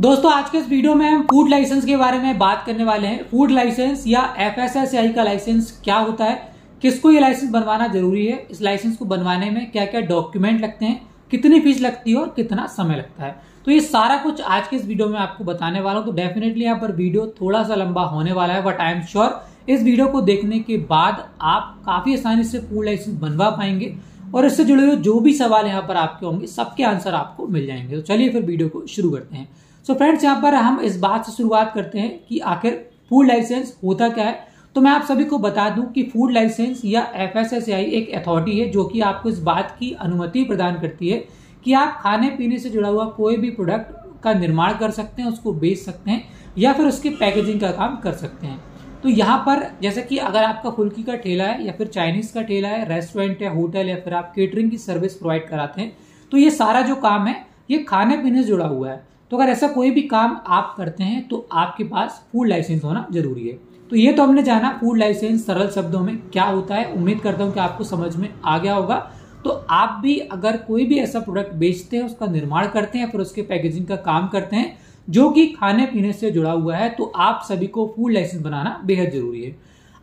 दोस्तों आज के इस वीडियो में हम फूड लाइसेंस के बारे में बात करने वाले हैं। फूड लाइसेंस या एफएसएसआई का लाइसेंस क्या होता है, किसको ये लाइसेंस बनवाना जरूरी है, इस लाइसेंस को बनवाने में क्या क्या डॉक्यूमेंट लगते हैं, कितनी फीस लगती है और कितना समय लगता है, तो ये सारा कुछ आज के इस वीडियो में आपको बताने वाला हूँ। तो डेफिनेटली यहाँ पर वीडियो थोड़ा सा लंबा होने वाला है, बट आई एम श्योर इस वीडियो को देखने के बाद आप काफी आसानी से फूड लाइसेंस बनवा पाएंगे और इससे जुड़े हुए जो भी सवाल यहाँ पर आपके होंगे सबके आंसर आपको मिल जाएंगे। तो चलिए फिर वीडियो को शुरू करते हैं। सो फ्रेंड्स, यहाँ पर हम इस बात से शुरुआत करते हैं कि आखिर फूड लाइसेंस होता क्या है। तो मैं आप सभी को बता दूं कि फूड लाइसेंस या एफएसएसआई एक अथॉरिटी है जो कि आपको इस बात की अनुमति प्रदान करती है कि आप खाने पीने से जुड़ा हुआ कोई भी प्रोडक्ट का निर्माण कर सकते हैं, उसको बेच सकते हैं या फिर उसकी पैकेजिंग का काम कर सकते हैं। तो यहाँ पर जैसे कि अगर आपका फुल्की का ठेला है या फिर चाइनीज का ठेला है, रेस्टोरेंट है, होटल या फिर आप केटरिंग की सर्विस प्रोवाइड कराते हैं, तो ये सारा जो काम है ये खाने पीने से जुड़ा हुआ है। तो अगर ऐसा कोई भी काम आप करते हैं तो आपके पास फूड लाइसेंस होना जरूरी है। तो ये तो हमने जाना फूड लाइसेंस सरल शब्दों में क्या होता है। उम्मीद करता हूँ कि आपको समझ में आ गया होगा। तो आप भी अगर कोई भी ऐसा प्रोडक्ट बेचते हैं, उसका निर्माण करते हैं, फिर उसके पैकेजिंग का काम करते हैं जो कि खाने पीने से जुड़ा हुआ है, तो आप सभी को फूड लाइसेंस बनाना बेहद जरूरी है।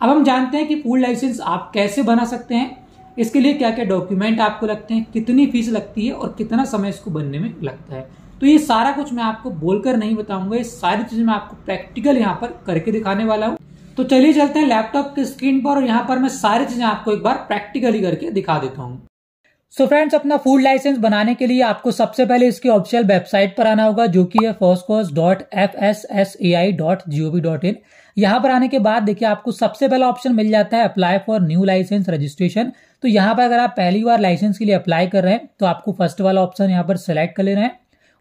अब हम जानते हैं कि फूड लाइसेंस आप कैसे बना सकते हैं, इसके लिए क्या क्या डॉक्यूमेंट आपको लगते हैं, कितनी फीस लगती है और कितना समय इसको बनने में लगता है। तो ये सारा कुछ मैं आपको बोलकर नहीं बताऊंगा, ये सारी चीजें मैं आपको प्रैक्टिकल यहाँ पर करके दिखाने वाला हूँ। तो चलिए चलते हैं लैपटॉप की स्क्रीन पर और यहाँ पर मैं सारी चीजें आपको एक बार प्रैक्टिकली करके दिखा देता हूँ। सो फ्रेंड्स, अपना फूड लाइसेंस बनाने के लिए आपको सबसे पहले इसकी ऑफिशियल वेबसाइट पर आना होगा जो कि है foscos.fssai.gov.in। यहाँ पर आने के बाद देखिए आपको सबसे पहला ऑप्शन मिल जाता है apply for new licence registration. तो यहाँ पर अगर आप पहली बार लाइसेंस के लिए अप्लाई कर रहे हैं तो आपको फर्स्ट वाला ऑप्शन यहाँ पर सिलेक्ट कर लेना है।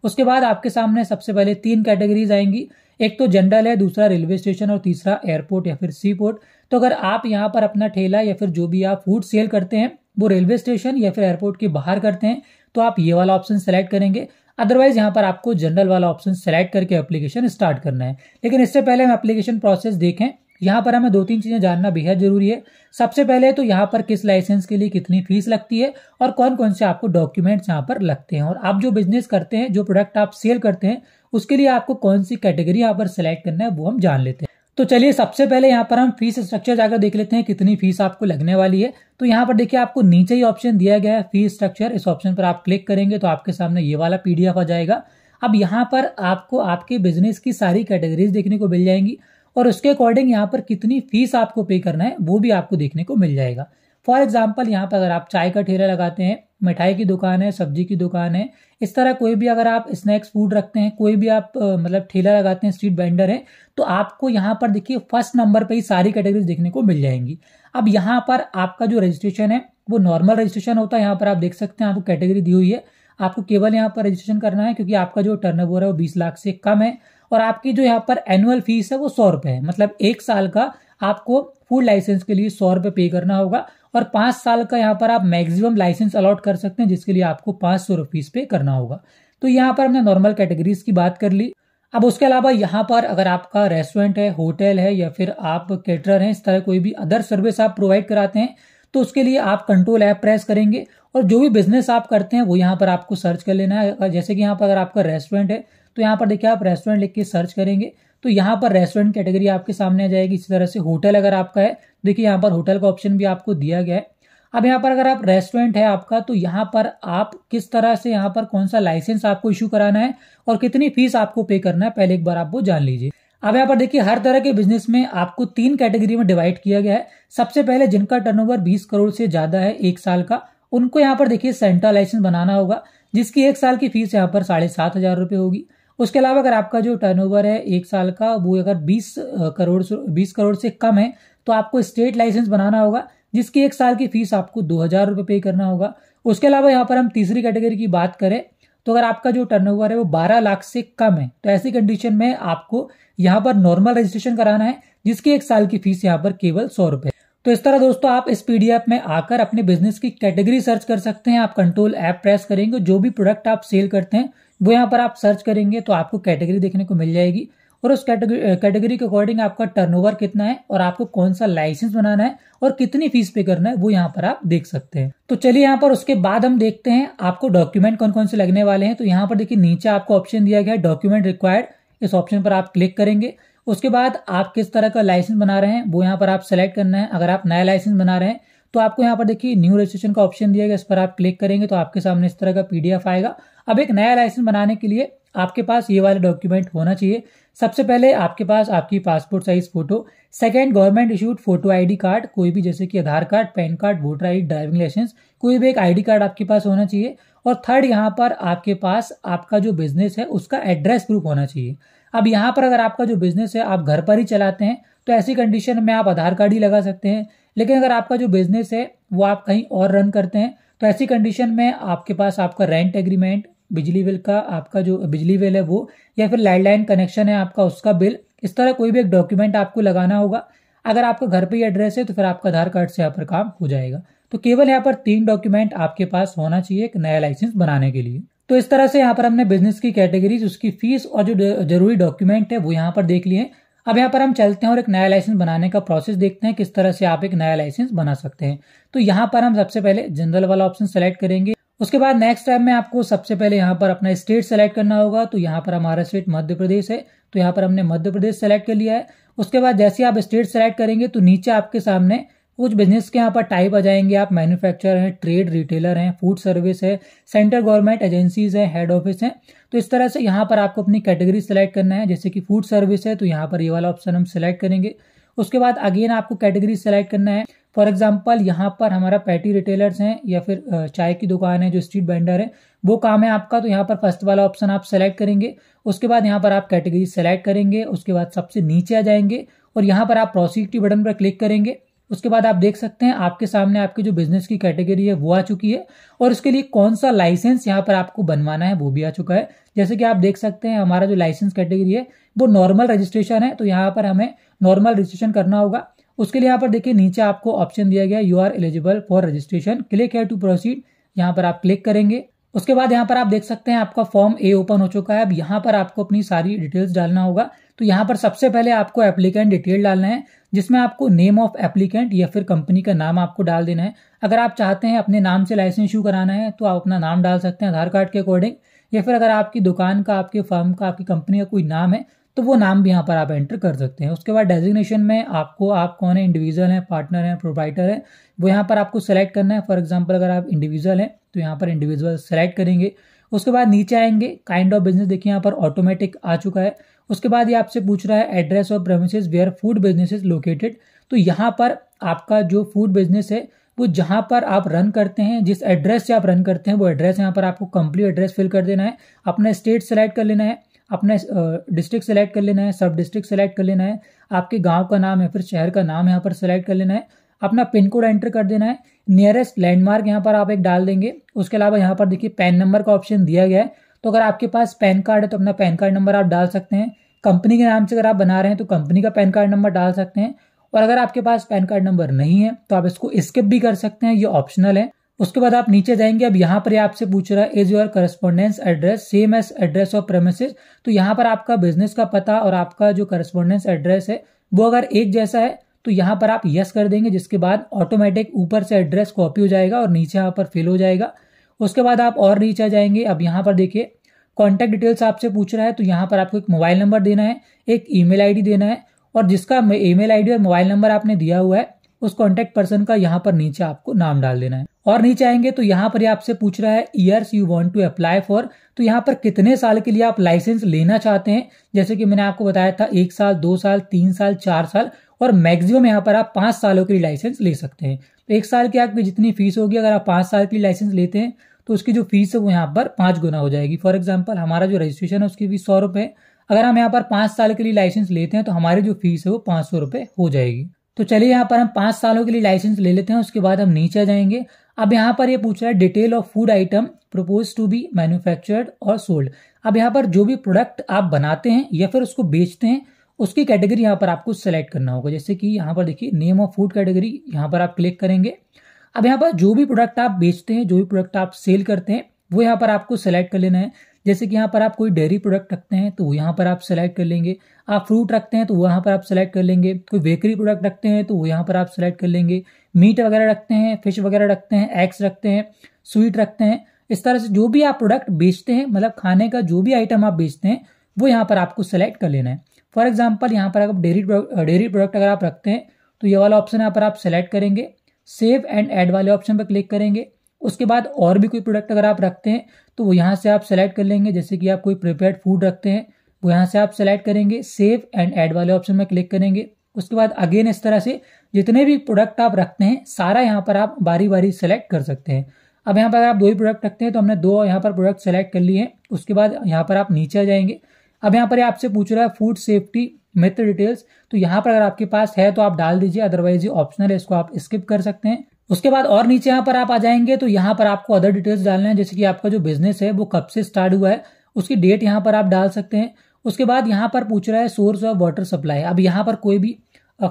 उसके बाद आपके सामने सबसे पहले तीन कैटेगरीज आएंगी, एक तो जनरल है, दूसरा रेलवे स्टेशन और तीसरा एयरपोर्ट या फिर सी पोर्ट। तो अगर आप यहाँ पर अपना ठेला या फिर जो भी आप फूड सेल करते हैं वो रेलवे स्टेशन या फिर एयरपोर्ट के बाहर करते हैं तो आप ये वाला ऑप्शन सेलेक्ट करेंगे। अदरवाइज यहाँ पर आपको जनरल वाला ऑप्शन सेलेक्ट करके एप्लीकेशन स्टार्ट करना है। लेकिन इससे पहले हम एप्लीकेशन प्रोसेस देखें, यहाँ पर हमें दो तीन चीजें जानना बेहद जरूरी है। सबसे पहले तो यहाँ पर किस लाइसेंस के लिए कितनी फीस लगती है और कौन कौन से आपको डॉक्यूमेंट्स यहाँ पर लगते हैं, और आप जो बिजनेस करते हैं, जो प्रोडक्ट आप सेल करते हैं, उसके लिए आपको कौन सी कैटेगरी यहाँ पर सिलेक्ट करना है वो हम जान लेते हैं। तो चलिए सबसे पहले यहाँ पर हम फीस स्ट्रक्चर जाकर देख लेते हैं कितनी फीस आपको लगने वाली है। तो यहाँ पर देखिए आपको नीचे ही ऑप्शन दिया गया है फीस स्ट्रक्चर, इस ऑप्शन पर आप क्लिक करेंगे तो आपके सामने ये वाला पीडीएफ आ जाएगा। अब यहाँ पर आपको आपके बिजनेस की सारी कैटेगरीज देखने को मिल जाएंगी और उसके अकॉर्डिंग यहाँ पर कितनी फीस आपको पे करना है वो भी आपको देखने को मिल जाएगा। फॉर एग्जाम्पल यहाँ पर अगर आप चाय का ठेला लगाते हैं, मिठाई की दुकान है, सब्जी की दुकान है, इस तरह कोई भी अगर आप स्नैक्स फूड रखते हैं, कोई भी आप मतलब ठेला लगाते हैं, स्ट्रीट वेंडर है, तो आपको यहाँ पर देखिए फर्स्ट नंबर पे ही सारी कैटेगरीज देखने को मिल जाएंगी। अब यहाँ पर आपका जो रजिस्ट्रेशन है वो नॉर्मल रजिस्ट्रेशन होता है। यहाँ पर आप देख सकते हैं आपको कैटेगरी दी हुई है, आपको केवल यहाँ पर रजिस्ट्रेशन करना है क्योंकि आपका जो टर्नओवर है वो 20 लाख से कम है और आपकी जो यहाँ पर एनुअल फीस है वो 100 रुपये है। मतलब 1 साल का आपको फूड लाइसेंस के लिए 100 रुपये पे करना होगा और 5 साल का यहाँ पर आप मैक्सिमम लाइसेंस अलॉट कर सकते हैं जिसके लिए आपको 500 रुपीज पे करना होगा। तो यहाँ पर हमने नॉर्मल कैटेगरीज की बात कर ली। अब उसके अलावा यहाँ पर अगर आपका रेस्टोरेंट है, होटल है या फिर आप कैटरर हैं, इस तरह कोई भी अदर सर्विस आप प्रोवाइड कराते हैं तो उसके लिए आप कंट्रोल ऐप प्रेस करेंगे और जो भी बिजनेस आप करते हैं वो यहाँ पर आपको सर्च कर लेना है। जैसे कि यहाँ पर अगर आपका रेस्टोरेंट है तो यहाँ पर देखिए आप रेस्टोरेंट लिख के सर्च करेंगे तो यहाँ पर रेस्टोरेंट कैटेगरी आपके सामने आ जाएगी। इसी तरह से होटल अगर आपका है, देखिए यहाँ पर होटल का ऑप्शन भी आपको दिया गया है। अब यहाँ पर अगर आप रेस्टोरेंट है आपका तो यहाँ पर आप किस तरह से यहाँ पर कौन सा लाइसेंस आपको इश्यू कराना है और कितनी फीस आपको पे करना है पहले एक बार आप वो जान लीजिए। अब यहाँ पर देखिए हर तरह के बिजनेस में आपको 3 कैटेगरी में डिवाइड किया गया है। सबसे पहले जिनका टर्नओवर 20 करोड़ से ज्यादा है 1 साल का, उनको यहाँ पर देखिए सेंट्रल लाइसेंस बनाना होगा जिसकी 1 साल की फीस यहाँ पर 7,500 रुपये होगी। उसके अलावा अगर आपका जो टर्नओवर है 1 साल का वो अगर 20 करोड़ से कम है तो आपको स्टेट लाइसेंस बनाना होगा जिसकी 1 साल की फीस आपको 2,000 रुपये पे करना होगा। उसके अलावा यहाँ पर हम तीसरी कैटेगरी की बात करें तो अगर आपका जो टर्नओवर है वो 12 लाख से कम है तो ऐसी कंडीशन में आपको यहाँ पर नॉर्मल रजिस्ट्रेशन कराना है जिसकी 1 साल की फीस यहाँ पर केवल 100 रुपये। तो इस तरह दोस्तों आप इस पीडीएफ में आकर अपने बिजनेस की कैटेगरी सर्च कर सकते हैं। आप कंट्रोल ऐप प्रेस करेंगे, जो भी प्रोडक्ट आप सेल करते हैं वो यहाँ पर आप सर्च करेंगे तो आपको कैटेगरी देखने को मिल जाएगी और उस कैटेगरी के अकॉर्डिंग आपका टर्नओवर कितना है और आपको कौन सा लाइसेंस बनाना है और कितनी फीस पे करना है वो यहाँ पर आप देख सकते हैं। तो चलिए यहाँ पर उसके बाद हम देखते हैं आपको डॉक्यूमेंट कौन कौन से लगने वाले हैं। तो यहाँ पर देखिए नीचे आपको ऑप्शन दिया गया है डॉक्यूमेंट रिक्वायर्ड, इस ऑप्शन पर आप क्लिक करेंगे। उसके बाद आप किस तरह का लाइसेंस बना रहे हैं वो यहाँ पर आप सेलेक्ट करना है। अगर आप नया लाइसेंस बना रहे हैं तो आपको यहाँ पर देखिए न्यू रजिस्ट्रेशन का ऑप्शन दिया गया, इस पर आप क्लिक करेंगे तो आपके सामने इस तरह का PDF आएगा। अब एक नया लाइसेंस बनाने के लिए आपके पास ये वाले डॉक्यूमेंट होना चाहिए। सबसे पहले आपके पास आपकी passport size photo, second government issued photo ID card कोई भी, जैसे कि Aadhaar card, PAN card, voter ID, driving licence, कोई भी एक ID कार्ड आपके पास होना चाहिए। और थर्ड यहाँ पर आपके पास आपका जो बिजनेस है उसका एड्रेस प्रूफ होना चाहिए। अब यहाँ पर अगर आपका जो बिजनेस है आप घर पर ही चलाते हैं तो ऐसी कंडीशन में आप आधार कार्ड ही लगा सकते हैं, लेकिन अगर आपका जो बिजनेस है वो आप कहीं और रन करते हैं तो ऐसी कंडीशन में आपके पास आपका रेंट एग्रीमेंट, बिजली बिल का आपका जो बिजली बिल है वो, या फिर लैंडलाइन कनेक्शन है आपका उसका बिल, इस तरह कोई भी एक डॉक्यूमेंट आपको लगाना होगा। अगर आपका घर पे एड्रेस है तो फिर आपका आधार कार्ड से यहाँ पर काम हो जाएगा। तो केवल यहाँ पर 3 डॉक्यूमेंट आपके पास होना चाहिए एक नया लाइसेंस बनाने के लिए। तो इस तरह से यहाँ पर हमने बिजनेस की कैटेगरीज, उसकी फीस और जो जरूरी डॉक्यूमेंट है वो यहाँ पर देख लिए। अब यहाँ पर हम चलते हैं और एक नया लाइसेंस बनाने का प्रोसेस देखते हैं किस तरह से आप एक नया लाइसेंस बना सकते हैं। तो यहाँ पर हम सबसे पहले जनरल वाला ऑप्शन सेलेक्ट करेंगे। उसके बाद नेक्स्ट टाइम में आपको सबसे पहले यहाँ पर अपना स्टेट सेलेक्ट करना होगा। तो यहाँ पर हमारा स्टेट मध्य प्रदेश है तो यहाँ पर हमने मध्य प्रदेश सेलेक्ट कर लिया है। उसके बाद जैसे आप स्टेट सेलेक्ट करेंगे तो नीचे आपके सामने कुछ बिजनेस के यहाँ पर टाइप आ जाएंगे। आप मैन्युफैक्चरर हैं, ट्रेड रिटेलर हैं, फूड सर्विस है, सेंट्रल गवर्नमेंट एजेंसीज हैं, हेड ऑफिस हैं। तो इस तरह से यहाँ पर आपको अपनी कैटेगरी सेलेक्ट करना है। जैसे कि फूड सर्विस है तो यहाँ पर ये वाला ऑप्शन हम सेलेक्ट करेंगे। उसके बाद अगेन आपको कैटेगरी सेलेक्ट करना है। फॉर एग्जाम्पल यहाँ पर हमारा पैटी रिटेलर्स हैं या फिर चाय की दुकान है, जो स्ट्रीट वेंडर है वो काम है आपका। तो यहाँ पर फर्स्ट वाला ऑप्शन आप सेलेक्ट करेंगे। उसके बाद यहाँ पर आप कैटेगरी सेलेक्ट करेंगे। उसके बाद सबसे नीचे आ जाएंगे और यहाँ पर आप प्रोसीड के बटन पर क्लिक करेंगे। उसके बाद आप देख सकते हैं आपके सामने आपकी जो बिजनेस की कैटेगरी है वो आ चुकी है और उसके लिए कौन सा लाइसेंस यहाँ पर आपको बनवाना है वो भी आ चुका है। जैसे कि आप देख सकते हैं हमारा जो लाइसेंस कैटेगरी है वो नॉर्मल रजिस्ट्रेशन है तो यहाँ पर हमें नॉर्मल रजिस्ट्रेशन करना होगा। उसके लिए यहाँ पर देखिए नीचे आपको ऑप्शन दिया गया you are eligible for registration, click here to proceed, यहाँ पर आप क्लिक करेंगे। उसके बाद यहाँ पर आप देख सकते हैं आपका फॉर्म A ओपन हो चुका है। अब यहाँ पर आपको अपनी सारी डिटेल्स डालना होगा। तो यहाँ पर सबसे पहले आपको एप्लीकेंट डिटेल डालना है, जिसमें आपको नेम ऑफ एप्लीकेंट या फिर कंपनी का नाम आपको डाल देना है। अगर आप चाहते हैं अपने नाम से लाइसेंस इशू कराना है तो आप अपना नाम डाल सकते हैं आधार कार्ड के अकॉर्डिंग, या फिर अगर आपकी दुकान का, आपके फर्म का, आपकी कंपनी का कोई नाम है तो वो नाम भी यहाँ पर आप एंटर कर सकते हैं। उसके बाद डेजिग्नेशन में आपको आप कौन है, इंडिविजुअल है, पार्टनर है, प्रोप्राइटर है, वो यहाँ पर आपको सेलेक्ट करना है। फॉर एग्जाम्पल अगर आप इंडिविजुअल हैं तो यहाँ पर इंडिविजुअल सेलेक्ट करेंगे। उसके बाद नीचे आएंगे काइंड ऑफ बिजनेस, देखिए यहाँ पर ऑटोमेटिक आ चुका है। उसके बाद ये आपसे पूछ रहा है address of premises where food business is located, तो यहाँ पर आपका जो फूड बिजनेस है वो जहाँ पर आप रन करते हैं, जिस एड्रेस से आप रन करते हैं वो एड्रेस यहाँ पर आपको कंप्लीट एड्रेस फिल कर देना है। अपना स्टेट सेलेक्ट कर लेना है, अपना डिस्ट्रिक्ट सेलेक्ट कर लेना है, सब डिस्ट्रिक्ट सेलेक्ट कर लेना है, आपके गांव का नाम या फिर शहर का नाम यहाँ पर सेलेक्ट कर लेना है, अपना पिन कोड एंटर कर देना है, नियरेस्ट लैंडमार्क यहाँ पर आप एक डाल देंगे। उसके अलावा यहाँ पर देखिए पैन नंबर का ऑप्शन दिया गया है, तो अगर आपके पास पैन कार्ड है तो अपना पैन कार्ड नंबर आप डाल सकते हैं। कंपनी के नाम से अगर आप बना रहे हैं तो कंपनी का पैन कार्ड नंबर डाल सकते हैं, और अगर आपके पास पैन कार्ड नंबर नहीं है तो आप इसको स्किप भी कर सकते हैं, ये ऑप्शनल है। उसके बाद आप नीचे जाएंगे। अब यहाँ पर आपसे पूछ रहा है is your correspondence address same as address of premises, तो यहाँ पर आपका बिजनेस का पता और आपका जो करस्पोंडेंस एड्रेस है वो अगर एक जैसा है तो यहाँ पर आप यस कर देंगे, जिसके बाद ऑटोमेटिक ऊपर से एड्रेस कॉपी हो जाएगा और नीचे यहाँ पर फिल हो जाएगा। उसके बाद आप और नीचे जाएंगे। अब यहाँ पर देखिए कॉन्टैक्ट डिटेल्स आपसे पूछ रहा है, तो यहाँ पर आपको एक मोबाइल नंबर देना है, एक ईमेल ID देना है, और जिसका ईमेल ID और मोबाइल नंबर आपने दिया हुआ है उस कॉन्टैक्ट पर्सन का यहाँ पर नीचे आपको नाम डाल देना है। और नीचे आएंगे तो यहाँ पर आपसे पूछ रहा है years you want to apply for, तो यहाँ पर कितने साल के लिए आप लाइसेंस लेना चाहते हैं। जैसे कि मैंने आपको बताया था 1 साल, 2 साल, 3 साल, 4 साल, और मैक्सिमम यहाँ पर आप 5 सालों के लिए लाइसेंस ले सकते हैं। तो 1 साल की आपकी जितनी फीस होगी, अगर आप 5 साल के लिए लाइसेंस लेते हैं तो उसकी जो फीस है वो यहाँ पर 5 गुना हो जाएगी। फॉर एग्जाम्पल हमारा जो रजिस्ट्रेशन है उसकी फीस 100 रुपये है, अगर हम यहाँ पर 5 साल के लिए लाइसेंस लेते हैं तो हमारी जो फीस है वो 500 रुपये हो जाएगी। तो चलिए यहाँ पर हम 5 सालों के लिए लाइसेंस ले लेते हैं। उसके बाद हम नीचे जाएंगे। अब यहाँ पर ये पूछ रहा है detail of food item propose to be manufactured और सोल्ड, अब यहाँ पर जो भी प्रोडक्ट आप बनाते हैं या फिर उसको बेचते हैं उसकी कैटेगरी यहाँ पर आपको सेलेक्ट करना होगा। जैसे कि यहाँ पर देखिए नेम ऑफ फूड कैटेगरी, यहाँ पर आप क्लिक करेंगे। अब यहाँ पर जो भी प्रोडक्ट आप बेचते हैं, जो भी प्रोडक्ट आप सेल करते हैं वो यहाँ पर आपको सेलेक्ट कर लेना है। जैसे कि यहाँ पर आप कोई डेयरी प्रोडक्ट रखते हैं तो यहाँ पर आप सेलेक्ट कर लेंगे, आप फ्रूट रखते हैं तो वहाँ पर आप सेलेक्ट कर लेंगे, कोई बेकरी प्रोडक्ट रखते हैं तो यहाँ पर आप सेलेक्ट कर लेंगे, मीट वगैरह रखते हैं, फिश वगैरह रखते हैं, एग्स रखते हैं, स्वीट रखते हैं। इस तरह से जो भी आप प्रोडक्ट बेचते हैं, मतलब खाने का जो भी आइटम आप बेचते हैं, वो यहाँ पर आपको सेलेक्ट कर लेना है। फॉर एग्जाम्पल यहाँ पर अगर डेयरी प्रोडक्ट अगर आप रखते हैं तो ये वाला ऑप्शन यहाँ पर आप सेलेक्ट करेंगे, सेव एंड ऐड वाले ऑप्शन पर क्लिक करेंगे। उसके बाद और भी कोई प्रोडक्ट अगर आप रखते हैं तो वो यहाँ से आप सेलेक्ट कर लेंगे। जैसे कि आप कोई प्रिपेयर्ड फूड रखते हैं वो यहाँ से आप सेलेक्ट करेंगे, सेव एंड ऐड वाले ऑप्शन में क्लिक करेंगे। उसके बाद अगेन इस तरह से जितने भी प्रोडक्ट आप रखते हैं सारा यहाँ पर आप बारी बारी सेलेक्ट कर सकते हैं। अब यहाँ पर अगर आप दो ही प्रोडक्ट रखते हैं तो हमने दो यहाँ पर प्रोडक्ट सेलेक्ट कर लिए हैं। उसके बाद यहाँ पर आप नीचे आ जाएंगे। अब यहाँ पर आपसे पूछ रहा है फूड सेफ्टी मेथड डिटेल्स, तो यहाँ पर अगर आपके पास है तो आप डाल दीजिए, अदरवाइज ये ऑप्शनल है, इसको आप स्किप कर सकते हैं। उसके बाद और नीचे यहाँ पर आप आ जाएंगे तो यहाँ पर आपको अदर डिटेल्स डालना है, जैसे कि आपका जो बिजनेस है वो कब से स्टार्ट हुआ है, उसकी डेट यहाँ पर आप डाल सकते हैं। उसके बाद यहाँ पर पूछ रहा है सोर्स ऑफ वाटर सप्लाई। अब यहाँ पर कोई भी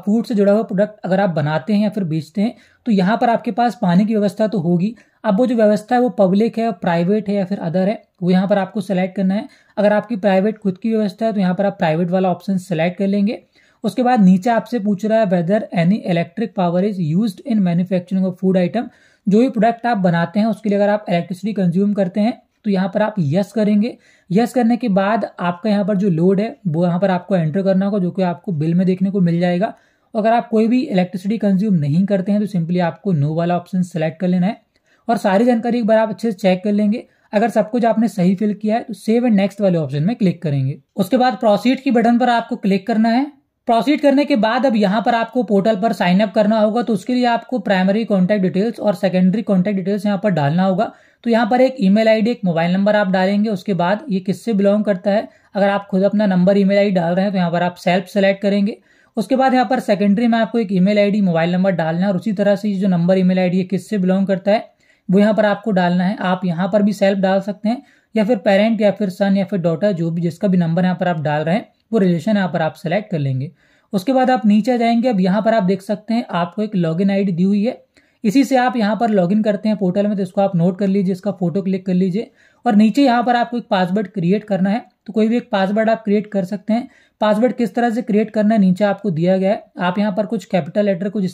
फूड से जुड़ा हुआ प्रोडक्ट अगर आप बनाते हैं या फिर बेचते हैं तो यहाँ पर आपके पास पानी की व्यवस्था तो होगी। अब वो जो व्यवस्था है वो पब्लिक है, प्राइवेट है या फिर अदर है, वो यहाँ पर आपको सेलेक्ट करना है। अगर आपकी प्राइवेट खुद की व्यवस्था है तो यहाँ पर आप प्राइवेट वाला ऑप्शन सेलेक्ट कर लेंगे। उसके बाद नीचे आपसे पूछ रहा है whether any electric power is used in manufacturing of food item. जो भी प्रोडक्ट आप बनाते हैं उसके लिए अगर आप इलेक्ट्रिसिटी कंज्यूम करते हैं तो यहाँ पर आप यस करेंगे। यस करने के बाद आपका यहाँ पर जो लोड है वो यहाँ पर आपको एंटर करना होगा, जो कि आपको बिल में देखने को मिल जाएगा। अगर आप कोई भी इलेक्ट्रिसिटी कंज्यूम नहीं करते हैं तो सिंपली आपको नो वाला ऑप्शन सेलेक्ट कर लेना है और सारी जानकारी एक बार आप अच्छे से चेक कर लेंगे। अगर सब कुछ आपने सही फिल किया है तो सेव एंड नेक्स्ट वाले ऑप्शन में क्लिक करेंगे। उसके बाद प्रोसीड की बटन पर आपको क्लिक करना है। प्रोसीड करने के बाद अब यहाँ पर आपको पोर्टल पर साइन अप करना होगा, तो उसके लिए आपको प्राइमरी कॉन्टैक्ट डिटेल्स और सेकेंडरी कॉन्टैक्ट डिटेल्स यहाँ पर डालना होगा। तो यहाँ पर एक ईमेल आईडी, एक मोबाइल नंबर आप डालेंगे। उसके बाद ये किससे बिलोंग करता है, अगर आप खुद अपना नंबर ईमेल आईडी डाल रहे हैं तो यहाँ पर आप सेल्फ सेलेक्ट करेंगे। उसके बाद यहाँ पर सेकेंडरी में आपको एक ईमेल आईडी, मोबाइल नंबर डालना है और उसी तरह से जो नंबर ईमेल आईडी है किससे बिलोंग करता है वो यहाँ पर आपको डालना है। आप यहाँ पर भी सेल्फ डाल सकते हैं या फिर पेरेंट या फिर सन या फिर डॉटर, जो भी जिसका भी नंबर यहाँ पर आप डाल रहे हैं वो रिलेशन यहाँ पर आप सेलेक्ट कर लेंगे। उसके बाद आप नीचे जाएंगे। अब यहाँ पर आप देख सकते हैं आपको एक लॉगिन आईडी दी हुई है, इसी से आप यहाँ पर लॉगिन करते हैं पोर्टल में, तो इसको आप नोट कर लीजिए, इसका फोटो क्लिक कर लीजिए। और नीचे यहाँ पर आपको एक पासवर्ड क्रिएट करना है, तो कोई भी एक पासवर्ड आप क्रिएट कर सकते हैं। पासवर्ड किस तरह से क्रिएट करना है नीचे आपको दिया गया है। आप यहाँ पर कुछ कैपिटल लेटर, कुछ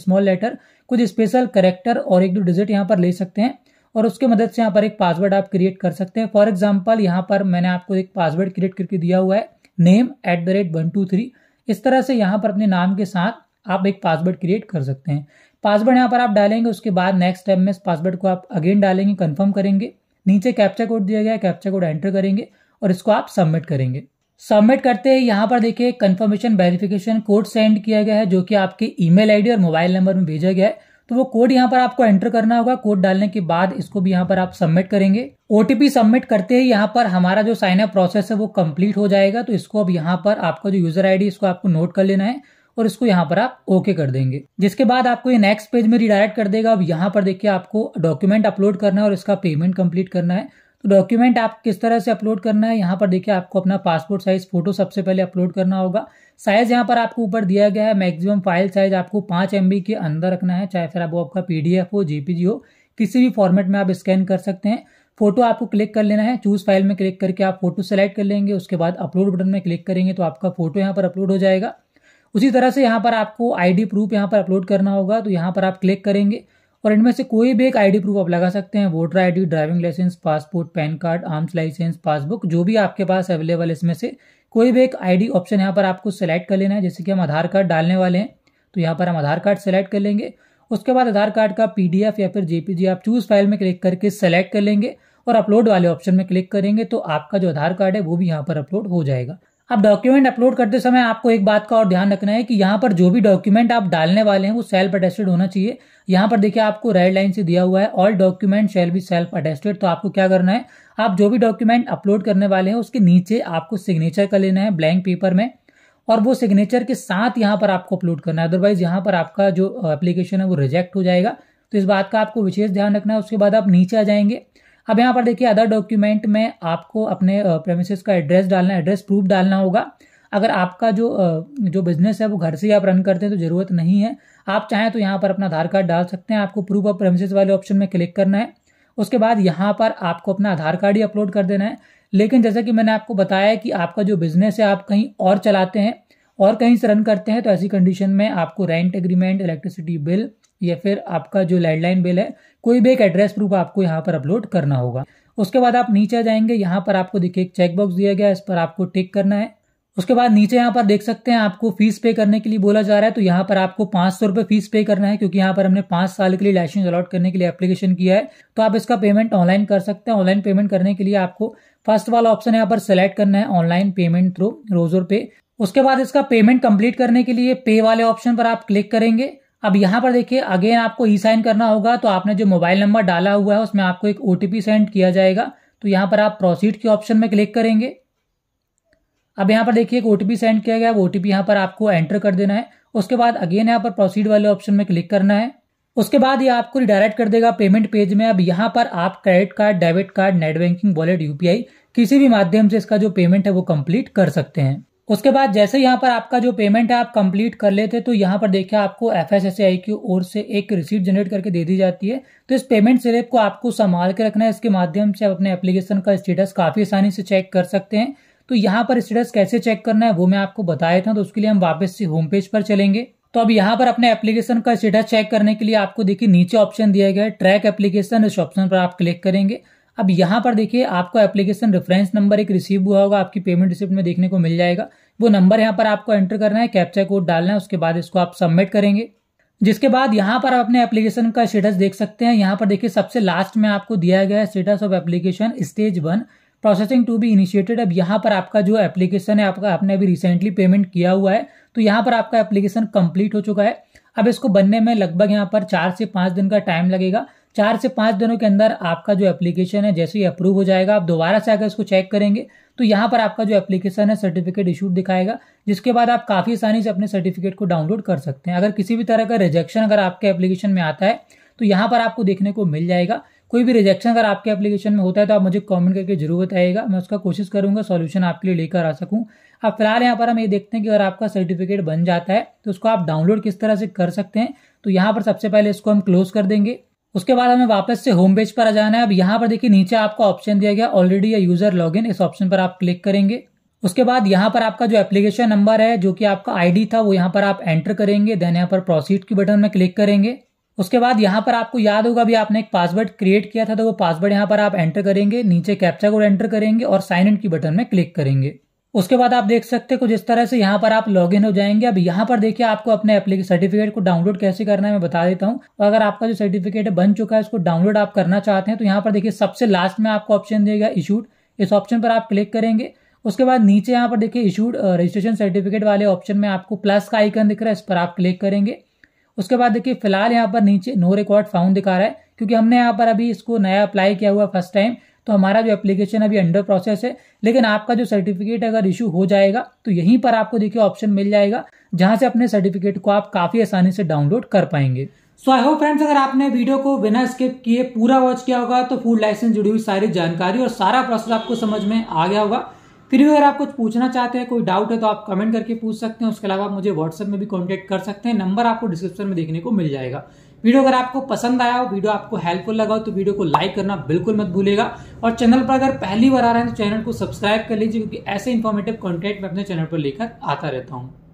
स्मॉल लेटर, कुछ स्पेशल कैरेक्टर और एक दो डिजिट यहाँ पर ले सकते हैं और उसके मदद से यहाँ पर एक पासवर्ड आप क्रिएट कर सकते हैं। फॉर एग्जाम्पल यहाँ पर मैंने आपको एक पासवर्ड क्रिएट करके दिया हुआ है, name@123। इस तरह से यहाँ पर अपने नाम के साथ आप एक पासवर्ड क्रिएट कर सकते हैं। पासवर्ड यहाँ पर आप डालेंगे। उसके बाद नेक्स्ट स्टेप में इस पासवर्ड को आप अगेन डालेंगे, कंफर्म करेंगे। नीचे कैप्चा कोड दिया गया है, कैप्चा कोड एंटर करेंगे और इसको आप सबमिट करेंगे। सबमिट करते ही यहाँ पर देखिए कंफर्मेशन वेरिफिकेशन कोड सेंड किया गया है, जो कि आपके ईमेल आईडी और मोबाइल नंबर में भेजा गया है। तो वो कोड यहाँ पर आपको एंटर करना होगा। कोड डालने के बाद इसको भी यहाँ पर आप सबमिट करेंगे। ओटीपी सबमिट करते ही यहाँ पर हमारा जो साइन अप प्रोसेस है वो कंप्लीट हो जाएगा। तो इसको अब यहाँ पर आपका जो यूजर आईडी, इसको आपको नोट कर लेना है और इसको यहाँ पर आप ओके कर देंगे, जिसके बाद आपको ये नेक्स्ट पेज में रिडायरेक्ट कर देगा। अब यहाँ पर देखिए आपको डॉक्यूमेंट अपलोड करना है और इसका पेमेंट कंप्लीट करना है। तो डॉक्यूमेंट आप किस तरह से अपलोड करना है, यहाँ पर देखिए आपको अपना पासपोर्ट साइज फोटो सबसे पहले अपलोड करना होगा। साइज यहाँ पर आपको ऊपर दिया गया है, मैक्सिमम फाइल साइज आपको 5 MB के अंदर रखना है, चाहे फिर वो आपका PDF हो, JPG हो, किसी भी फॉर्मेट में आप स्कैन कर सकते हैं। फोटो आपको क्लिक कर लेना है, चूज फाइल में क्लिक करके आप फोटो सेलेक्ट कर लेंगे। उसके बाद अपलोड बटन में क्लिक करेंगे तो आपका फोटो यहाँ पर अपलोड हो जाएगा। उसी तरह से यहाँ पर आपको ID प्रूफ यहाँ पर अपलोड करना होगा, तो यहाँ पर आप क्लिक करेंगे और इनमें से कोई भी एक आईडी प्रूफ आप लगा सकते हैं। Voter ID, driving licence, passport, PAN card, arms licence, passbook, जो भी आपके पास अवेलेबल, इसमें से कोई भी एक आईडी ऑप्शन यहाँ पर आपको सेलेक्ट कर लेना है। जैसे कि हम आधार कार्ड डालने वाले हैं तो यहाँ पर हम आधार कार्ड सेलेक्ट कर लेंगे। उसके बाद आधार कार्ड का PDF या फिर JPG आप चूज फाइल में क्लिक करके सेलेक्ट कर लेंगे और अपलोड वाले ऑप्शन में क्लिक करेंगे तो आपका जो आधार कार्ड है वो भी यहाँ पर अपलोड हो जाएगा। अब डॉक्यूमेंट अपलोड करते समय आपको एक बात का और ध्यान रखना है कि यहाँ पर जो भी डॉक्यूमेंट आप डालने वाले हैं वो सेल्फ अटेस्टेड होना चाहिए। यहाँ पर देखिए आपको रेड लाइन से दिया हुआ है all document shall be self attested. तो आपको क्या करना है, आप जो भी डॉक्यूमेंट अपलोड करने वाले हैं उसके नीचे आपको सिग्नेचर कर लेना है ब्लैंक पेपर में और वो सिग्नेचर के साथ यहाँ पर आपको अपलोड करना है, अदरवाइज यहाँ पर आपका जो एप्लीकेशन है वो रिजेक्ट हो जाएगा। तो इस बात का आपको विशेष ध्यान रखना है। उसके बाद आप नीचे आ जाएंगे। अब यहाँ पर देखिए अदर डॉक्यूमेंट में आपको अपने प्रेमिसेस का एड्रेस डालना है, एड्रेस प्रूफ डालना होगा। अगर आपका जो बिजनेस है वो घर से ही आप रन करते हैं तो जरूरत नहीं है। आप चाहें तो यहाँ पर अपना आधार कार्ड डाल सकते हैं। आपको प्रूफ ऑफ प्रेमिसेस वाले ऑप्शन में क्लिक करना है उसके बाद यहाँ पर आपको अपना आधार कार्ड ही अपलोड कर देना है। लेकिन जैसा कि मैंने आपको बताया कि आपका जो बिजनेस है आप कहीं और चलाते हैं और कहीं से रन करते हैं, तो ऐसी कंडीशन में आपको रेंट एग्रीमेंट, इलेक्ट्रिसिटी बिल या फिर आपका जो लैंडलाइन बिल है, कोई भी एक एड्रेस प्रूफ आपको यहाँ पर अपलोड करना होगा। उसके बाद आप नीचे जाएंगे, यहाँ पर आपको देखिए एक चेकबॉक्स दिया गया, इस पर आपको टिक करना है। उसके बाद नीचे यहाँ पर देख सकते हैं आपको फीस पे करने के लिए बोला जा रहा है, तो यहाँ पर आपको 500 रुपये फीस पे करना है, क्योंकि यहाँ पर हमने 5 साल के लिए लाइसेंस अलॉट करने के लिए एप्लीकेशन किया है। तो आप इसका पेमेंट ऑनलाइन कर सकते हैं। ऑनलाइन पेमेंट करने के लिए आपको फर्स्ट वाला ऑप्शन यहाँ पर सेलेक्ट करना है, ऑनलाइन पेमेंट थ्रू रोजर पे। उसके बाद इसका पेमेंट कंप्लीट करने के लिए पे वाले ऑप्शन पर आप क्लिक करेंगे। अब यहाँ पर देखिए अगेन आपको ई साइन करना होगा, तो आपने जो मोबाइल नंबर डाला हुआ है उसमें आपको एक OTP सेंड किया जाएगा। तो यहाँ पर आप प्रोसीड के ऑप्शन में क्लिक करेंगे। अब यहाँ पर देखिए एक OTP सेंड किया गया, वो OTP यहाँ पर आपको एंटर कर देना है। उसके बाद अगेन यहाँ पर प्रोसीड वाले ऑप्शन में क्लिक करना है। उसके बाद ये आपको रिडायरेक्ट कर देगा पेमेंट पेज में। अब यहाँ पर आप credit card, debit card, net banking, wallet, UPI किसी भी माध्यम से इसका जो पेमेंट है वो कंप्लीट कर सकते हैं। उसके बाद जैसे यहाँ पर आपका जो पेमेंट है आप कंप्लीट कर लेते हैं, तो यहाँ पर देखिए आपको FSSAI की ओर से एक रिसीट जनरेट करके दे दी जाती है। तो इस पेमेंट स्लिप को आपको संभाल के रखना है, इसके माध्यम से आप अपने एप्लीकेशन का स्टेटस काफी आसानी से चेक कर सकते हैं। तो यहाँ पर स्टेटस कैसे चेक करना है वो मैं आपको बताया था, तो उसके लिए हम वापस से होम पेज पर चलेंगे। तो अब यहाँ पर अपने एप्लीकेशन का स्टेटस चेक करने के लिए आपको देखिए नीचे ऑप्शन दिया गया है ट्रैक एप्लीकेशन, इस ऑप्शन पर आप क्लिक करेंगे। अब यहाँ पर देखिए आपको एप्लीकेशन रेफरेंस नंबर एक रिसीव हुआ होगा, आपकी पेमेंट रिसिप्ट में देखने को मिल जाएगा। वो नंबर यहाँ पर आपको एंटर करना है, कैप्चा कोड डालना है, उसके बाद इसको आप सबमिट करेंगे। जिसके बाद यहाँ पर आप अपने एप्लीकेशन का स्टेटस देख सकते हैं। यहाँ पर देखिए सबसे लास्ट में आपको दिया गया है status of application stage 1 processing to be initiated. अब यहाँ पर आपका जो एप्लीकेशन है आपका आपने अभी रिसेंटली पेमेंट किया हुआ है, तो यहाँ पर आपका एप्लीकेशन कंप्लीट हो चुका है। अब इसको बनने में लगभग यहाँ पर 4 से 5 दिन का टाइम लगेगा। 4 से 5 दिनों के अंदर आपका जो एप्लीकेशन है जैसे ही अप्रूव हो जाएगा, आप दोबारा से आकर इसको चेक करेंगे तो यहाँ पर आपका जो एप्लीकेशन है सर्टिफिकेट इशूड दिखाएगा, जिसके बाद आप काफ़ी आसानी से अपने सर्टिफिकेट को डाउनलोड कर सकते हैं। अगर किसी भी तरह का रिजेक्शन अगर आपके एप्लीकेशन में आता है तो यहाँ पर आपको देखने को मिल जाएगा। कोई भी रिजेक्शन अगर आपके एप्लीकेशन में होता है तो आप मुझे कमेंट करके जरूर बताइएगा, मैं उसका कोशिश करूंगा सॉल्यूशन आपके लिए लेकर आ सकूं। अब फिलहाल यहाँ पर हम ये देखते हैं कि अगर आपका सर्टिफिकेट बन जाता है तो उसको आप डाउनलोड किस तरह से कर सकते हैं। तो यहाँ पर सबसे पहले इसको हम क्लोज कर देंगे। उसके बाद हमें वापस से होम पेज पर आ जाना है। अब यहाँ पर देखिए नीचे आपको ऑप्शन दिया गया ऑलरेडी या यूजर लॉगिन, इस ऑप्शन पर आप क्लिक करेंगे। उसके बाद यहाँ पर आपका जो एप्लीकेशन नंबर है जो कि आपका ID था वो यहाँ पर आप एंटर करेंगे। देन यहाँ पर प्रोसीड के बटन में क्लिक करेंगे। उसके बाद यहाँ पर आपको याद होगा अभी आपने एक पासवर्ड क्रिएट किया था, तो वो पासवर्ड यहाँ पर आप एंटर करेंगे, नीचे कैप्चा कोड एंटर करेंगे और साइन इन की बटन में क्लिक करेंगे। उसके बाद आप देख सकते हैं कुछ इस तरह से यहाँ पर आप लॉगिन हो जाएंगे। अब यहाँ पर देखिए आपको अपने एप्लीकेशन सर्टिफिकेट को डाउनलोड कैसे करना है मैं बता देता हूँ। अगर आपका जो सर्टिफिकेट बन चुका है उसको डाउनलोड आप करना चाहते हैं तो यहाँ पर देखिए सबसे लास्ट में आपको ऑप्शन देगा इशूड, इस ऑप्शन पर आप क्लिक करेंगे। उसके बाद नीचे यहाँ पर देखिए इशूड रजिस्ट्रेशन सर्टिफिकेट वाले ऑप्शन में आपको प्लस का आइकन दिख रहा है, इस पर आप क्लिक करेंगे। उसके बाद देखिए फिलहाल यहाँ पर नीचे नो रिकॉर्ड फाउंड दिखा रहा है, क्योंकि हमने यहाँ पर अभी इसको नया अप्लाई किया हुआ फर्स्ट टाइम, तो हमारा जो एप्लीकेशन अभी अंडर प्रोसेस है। लेकिन आपका जो सर्टिफिकेट अगर इशू हो जाएगा तो यहीं पर आपको देखिए ऑप्शन मिल जाएगा जहां से अपने सर्टिफिकेट को आप काफी आसानी से डाउनलोड कर पाएंगे। सो आई होप फ्रेंड्स अगर आपने वीडियो को बिना स्किप किए पूरा वॉच किया होगा तो फूड लाइसेंस जुड़ी हुई सारी जानकारी और सारा प्रोसेस आपको समझ में आ गया होगा। फिर भी अगर आप कुछ पूछना चाहते हैं, कोई डाउट है तो आप कमेंट करके पूछ सकते हैं। उसके अलावा आप मुझे व्हाट्सएप में भी कॉन्टेक्ट कर सकते हैं, नंबर आपको डिस्क्रिप्शन में देखने को मिल जाएगा। वीडियो अगर आपको पसंद आया हो, वीडियो आपको हेल्पफुल लगा हो तो वीडियो को लाइक करना बिल्कुल मत भूलेगा। और चैनल पर अगर पहली बार आ रहे हैं तो चैनल को सब्सक्राइब कर लीजिए, क्योंकि ऐसे इन्फॉर्मेटिव कॉन्टेंट मैं अपने चैनल पर लेकर आता रहता हूँ।